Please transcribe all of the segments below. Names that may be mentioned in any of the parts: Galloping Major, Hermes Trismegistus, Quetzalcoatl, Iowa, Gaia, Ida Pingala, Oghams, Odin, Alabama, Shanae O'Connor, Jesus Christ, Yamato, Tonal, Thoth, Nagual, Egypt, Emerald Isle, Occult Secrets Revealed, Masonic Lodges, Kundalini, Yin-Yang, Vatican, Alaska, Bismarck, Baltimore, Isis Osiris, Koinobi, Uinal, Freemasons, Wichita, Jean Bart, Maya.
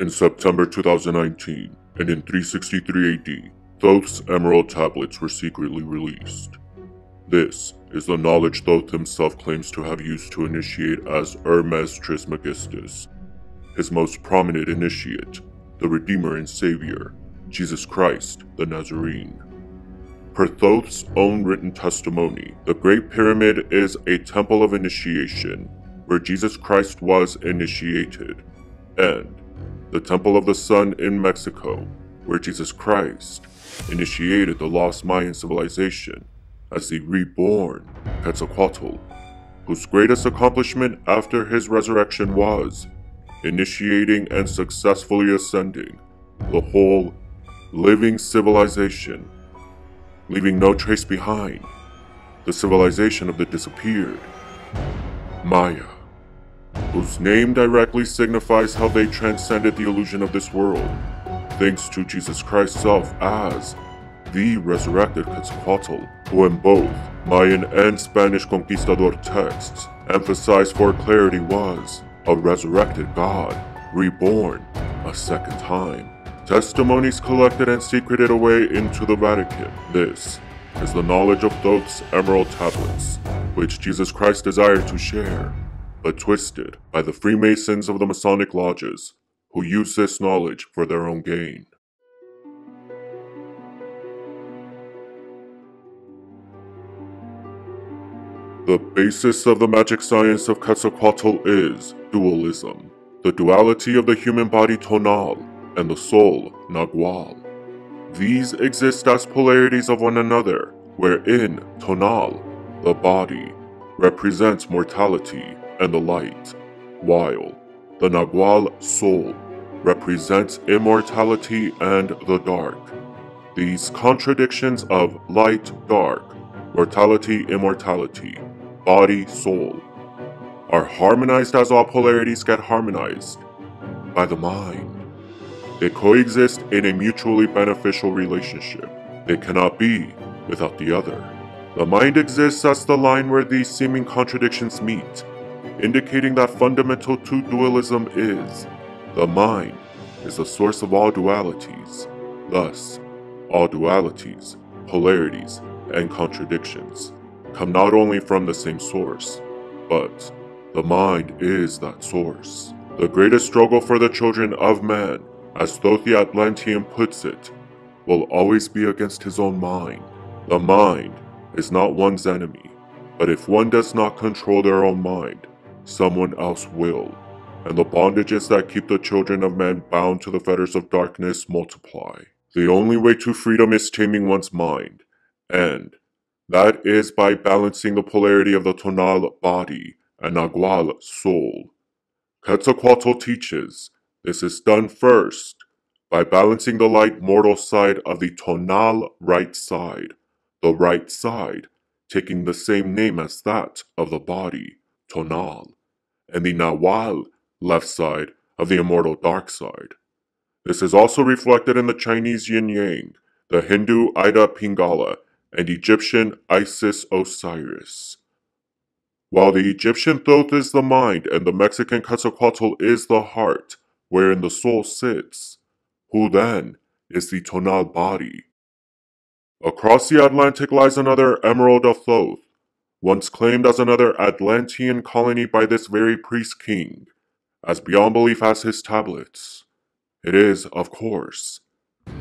in September 2019, and in 363 AD, Thoth's Emerald Tablets were secretly released. This is the knowledge Thoth himself claims to have used to initiate as Hermes Trismegistus. His most prominent initiate, the Redeemer and Savior, Jesus Christ the Nazarene. Per Thoth's own written testimony, the Great Pyramid is a temple of initiation, where Jesus Christ was initiated, and the Temple of the Sun in Mexico, where Jesus Christ initiated the lost Mayan civilization as the reborn Quetzalcoatl, whose greatest accomplishment after his resurrection was initiating and successfully ascending the whole living civilization, leaving no trace behind, the civilization of the disappeared Maya, whose name directly signifies how they transcended the illusion of this world, thanks to Jesus Christ's self as the resurrected Quetzalcoatl, who in both Mayan and Spanish conquistador texts emphasized for clarity was a resurrected God, reborn a second time. Testimonies collected and secreted away into the Vatican. This is the knowledge of Thoth's Emerald Tablets, which Jesus Christ desired to share, but twisted by the Freemasons of the Masonic Lodges, who use this knowledge for their own gain. The basis of the magic science of Quetzalcoatl is dualism, the duality of the human body Tonal and the soul Nagual. These exist as polarities of one another, wherein Tonal, the body, represents mortality and the light, while the Nagual soul represents immortality and the dark. These contradictions of light-dark, mortality-immortality, body-soul, are harmonized as all polarities get harmonized by the mind. They coexist in a mutually beneficial relationship. They cannot be without the other. The mind exists as the line where these seeming contradictions meet, indicating that fundamental to dualism is the mind is the source of all dualities. Thus, all dualities, polarities, and contradictions come not only from the same source, but the mind is that source. The greatest struggle for the children of man, as Thoth the Atlantean puts it, will always be against his own mind. The mind is not one's enemy, but if one does not control their own mind, someone else will, and the bondages that keep the children of man bound to the fetters of darkness multiply. The only way to freedom is taming one's mind, and that is by balancing the polarity of the Tonal body and Nagual soul. Quetzalcoatl teaches this is done first by balancing the light mortal side of the Tonal right side, the right side taking the same name as that of the body, Tonal, and the Nagual left side of the immortal dark side. This is also reflected in the Chinese Yin-Yang, the Hindu Ida Pingala, and Egyptian Isis Osiris. While the Egyptian Thoth is the mind and the Mexican Quetzalcoatl is the heart, wherein the soul sits, who then is the Tonal body? Across the Atlantic lies another Emerald of Thoth, once claimed as another Atlantean colony by this very priest king, as beyond belief as his tablets. It is, of course,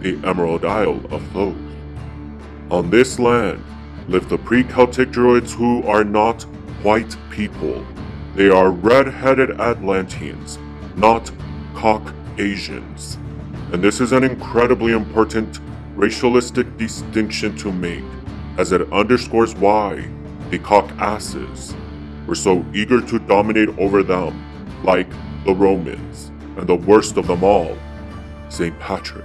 the Emerald Isle of Thoth. On this land live the pre-Celtic Druids who are not white people. They are red-headed Atlanteans, not Caucasians. And this is an incredibly important racialistic distinction to make, as it underscores why the Caucasus were so eager to dominate over them, like the Romans, and the worst of them all, St. Patrick.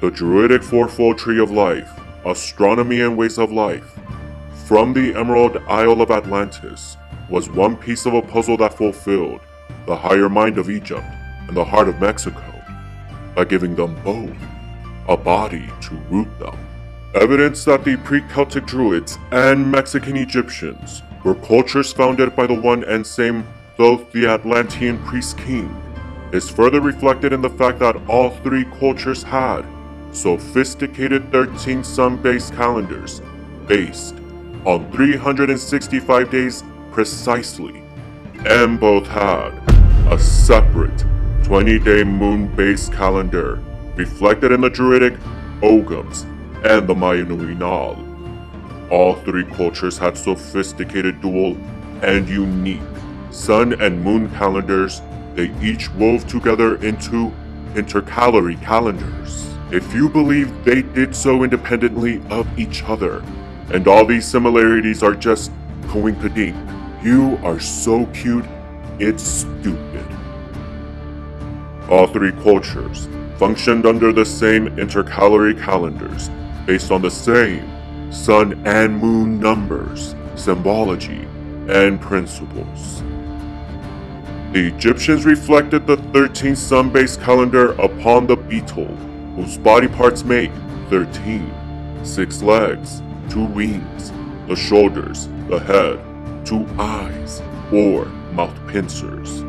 The Druidic fourfold tree of life, astronomy and ways of life, from the Emerald Isle of Atlantis, was one piece of a puzzle that fulfilled the higher mind of Egypt and the heart of Mexico, by giving them both a body to root them. Evidence that the pre-Celtic Druids and Mexican Egyptians were cultures founded by the one and same Thoth the Atlantean priest king is further reflected in the fact that all three cultures had sophisticated 13 sun-based calendars based on 365 days precisely, and both had a separate 20-day moon-based calendar reflected in the Druidic Oghams and the Mayan Uinal. All three cultures had sophisticated dual and unique sun and moon calendars they each wove together into intercalary calendars. If you believe they did so independently of each other, and all these similarities are just coinkadink, you are so cute, it's stupid. All three cultures functioned under the same intercalary calendars, based on the same sun and moon numbers, symbology, and principles. The Egyptians reflected the 13 sun-based calendar upon the beetle, whose body parts make 13, 6 legs, 2 wings, the shoulders, the head, 2 eyes, or mouth pincers.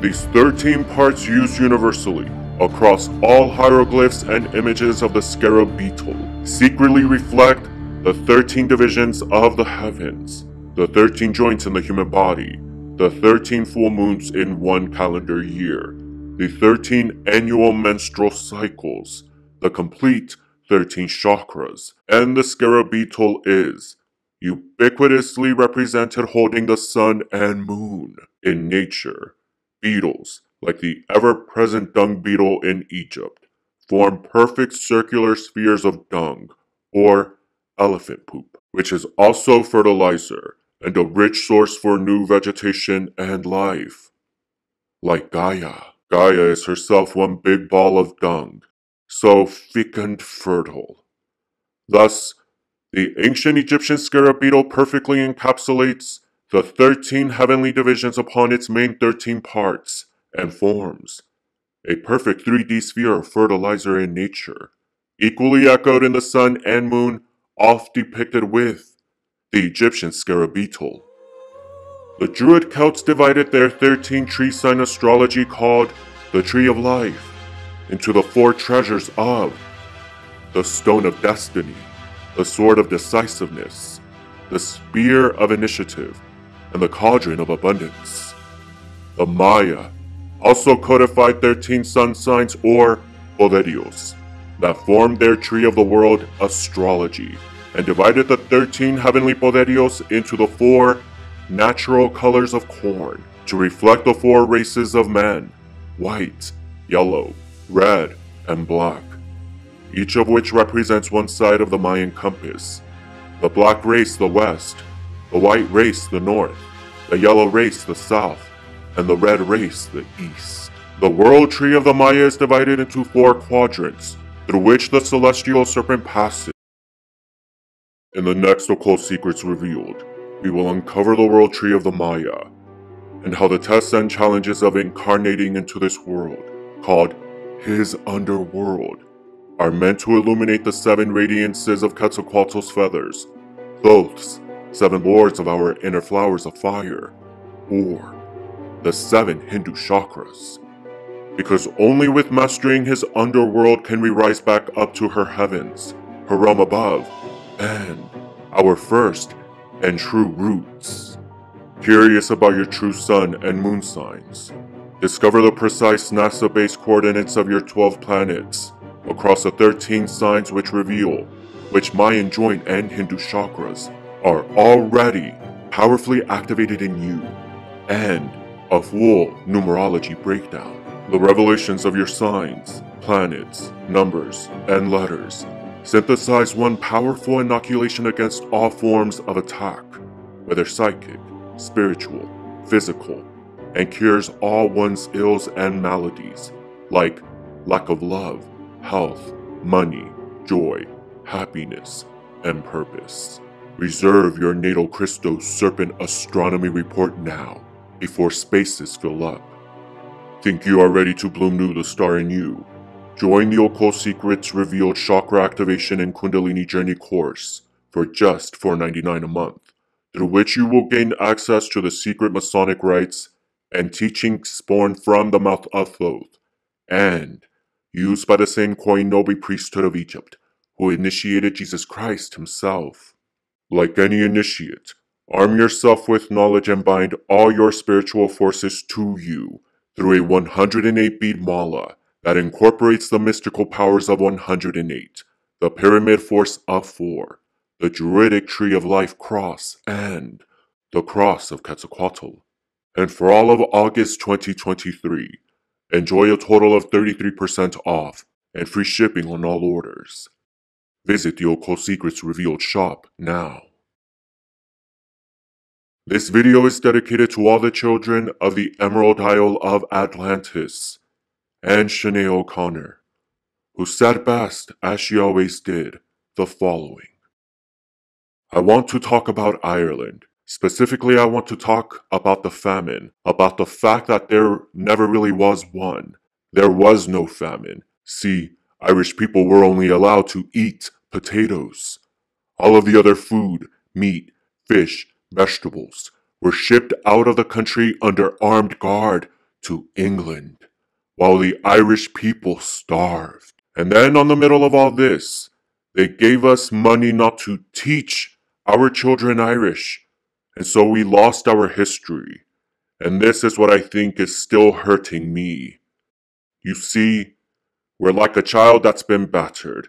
These 13 parts used universally across all hieroglyphs and images of the scarab beetle secretly reflect the 13 divisions of the heavens, the 13 joints in the human body, the 13 full moons in one calendar year, the 13 annual menstrual cycles, the complete 13 chakras, and the scarab beetle is ubiquitously represented holding the sun and moon. In nature, beetles, like the ever-present dung beetle in Egypt, form perfect circular spheres of dung, or elephant poop, which is also fertilizer and a rich source for new vegetation and life. Like Gaia. Gaia is herself one big ball of dung, so thick and fertile. Thus, the ancient Egyptian scarab beetle perfectly encapsulates the 13 heavenly divisions upon its main 13 parts and forms a perfect 3D sphere of fertilizer in nature, equally echoed in the sun and moon, oft depicted with the Egyptian scarab beetle. The Druid Celts divided their 13 tree sign astrology called the Tree of Life into the 4 treasures of the Stone of Destiny, the Sword of Decisiveness, the Spear of Initiative, and the Cauldron of Abundance. The Maya also codified 13 sun signs or Poderios that formed their Tree of the World astrology, and divided the 13 heavenly poderios into the 4 natural colors of corn to reflect the 4 races of men: white, yellow, red, and black, each of which represents one side of the Mayan compass. The black race the west, the white race the north, the yellow race the south, and the red race the east. The world tree of the Maya is divided into 4 quadrants through which the celestial serpent passes. In the next Occult Secrets Revealed, we will uncover the world tree of the Maya, and how the tests and challenges of incarnating into this world, called his underworld, are meant to illuminate the 7 radiances of Quetzalcoatl's feathers, Thoth's 7 lords of our inner flowers of fire, or the 7 Hindu chakras. Because only with mastering his underworld can we rise back up to her heavens, her realm above, and our first and true roots. Curious about your true sun and moon signs? Discover the precise NASA-based coordinates of your 12 planets across the 13 signs, which reveal which Mayan joint and Hindu chakras are already powerfully activated in you, and a full numerology breakdown. The revelations of your signs, planets, numbers, and letters synthesize one powerful inoculation against all forms of attack, whether psychic, spiritual, physical, and cures all one's ills and maladies, like lack of love, health, money, joy, happiness, and purpose. Reserve your natal Christo Serpent Astronomy Report now, before spaces fill up. Think you are ready to bloom new the star in you? Join the Occult Secrets Revealed Chakra Activation and Kundalini Journey course for just $4.99 a month, through which you will gain access to the secret Masonic rites and teachings spawned from the mouth of Thoth, and used by the same Koinobi priesthood of Egypt, who initiated Jesus Christ himself. Like any initiate, arm yourself with knowledge and bind all your spiritual forces to you through a 108-bead mala that incorporates the mystical powers of 108, the pyramid force of 4, the Druidic Tree of Life cross, and the cross of Quetzalcoatl. And for all of August 2023, enjoy a total of 33% off and free shipping on all orders. Visit the Occult Secrets Revealed shop now. This video is dedicated to all the children of the Emerald Isle of Atlantis and Shanae O'Connor, who steadfast, as she always did, the following. I want to talk about Ireland. Specifically, I want to talk about the famine, about the fact that there never really was one. There was no famine. See, Irish people were only allowed to eat potatoes. All of the other food, meat, fish, vegetables, were shipped out of the country under armed guard to England, while the Irish people starved. And then, on the middle of all this, they gave us money not to teach our children Irish. And so we lost our history, and this is what I think is still hurting me. You see, we're like a child that's been battered,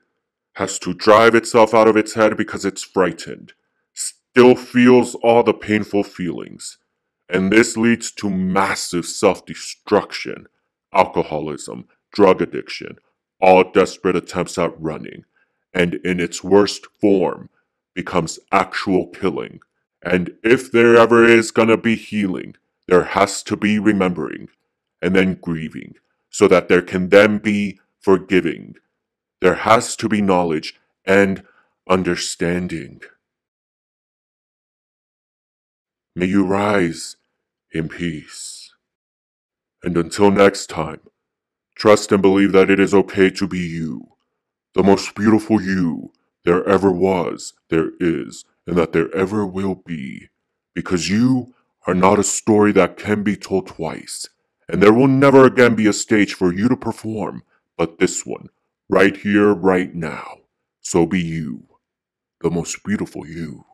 has to drive itself out of its head because it's frightened, still feels all the painful feelings, and this leads to massive self-destruction, alcoholism, drug addiction, all desperate attempts at running, and in its worst form becomes actual killing. And if there ever is gonna be healing, there has to be remembering, and then grieving, so that there can then be forgiving. There has to be knowledge and understanding. May you rise in peace. And until next time, trust and believe that it is okay to be you, the most beautiful you there ever was, there is, and that there ever will be, because you are not a story that can be told twice, and there will never again be a stage for you to perform but this one, right here, right now. So be you, the most beautiful you.